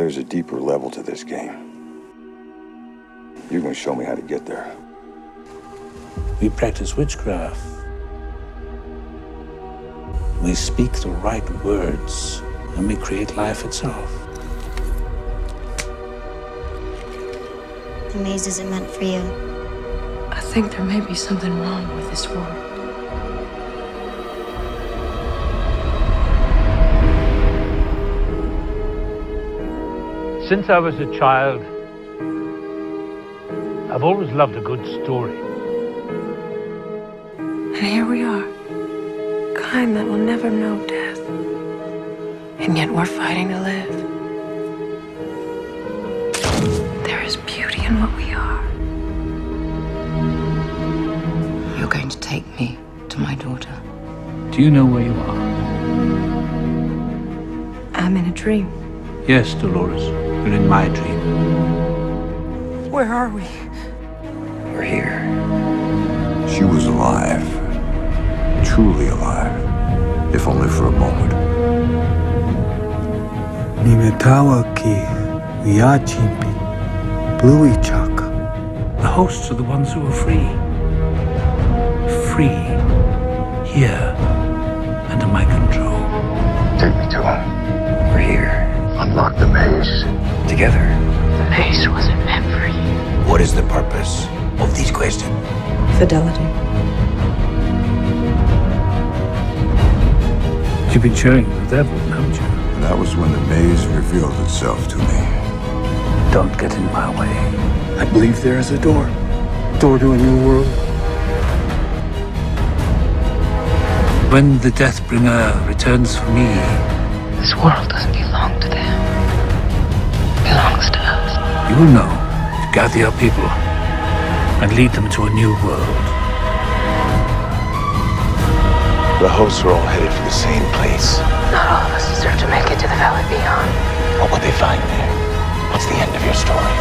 There's a deeper level to this game. You're going to show me how to get there. We practice witchcraft. We speak the right words, and we create life itself. The maze isn't meant for you. I think there may be something wrong with this world. Since I was a child, I've always loved a good story. And here we are, kind that will never know death. And yet we're fighting to live. There is beauty in what we are. You're going to take me to my daughter. Do you know where you are? I'm in a dream. Yes, Dolores. You're in my dream. Where are we? We're here. She was alive. Truly alive. If only for a moment. Nimetawaki Wiachimpi Bluichaka. The hosts are the ones who are free. Free. Here. Under my control. Take me to him. We're here. Unlock the maze. Together. The maze wasn't meant for you. What is the purpose of these questions? Fidelity. You've been sharing with that one, haven't you? And that was when the maze revealed itself to me. Don't get in my way. I believe there is a door. Door to a new world. When the Deathbringer returns for me, this world doesn't belong to them. It belongs to us. You will know to gather your people and lead them to a new world. The hosts were all headed for the same place. Not all of us deserve to make it to the Valley Beyond. What would they find there? What's the end of your story?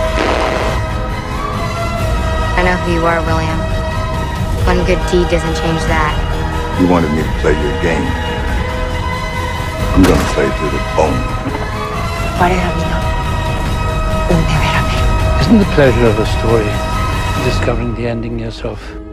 I know who you are, William. One good deed doesn't change that. You wanted me to play your game. I'm gonna play through the bone. Isn't the pleasure of a story discovering the ending yourself?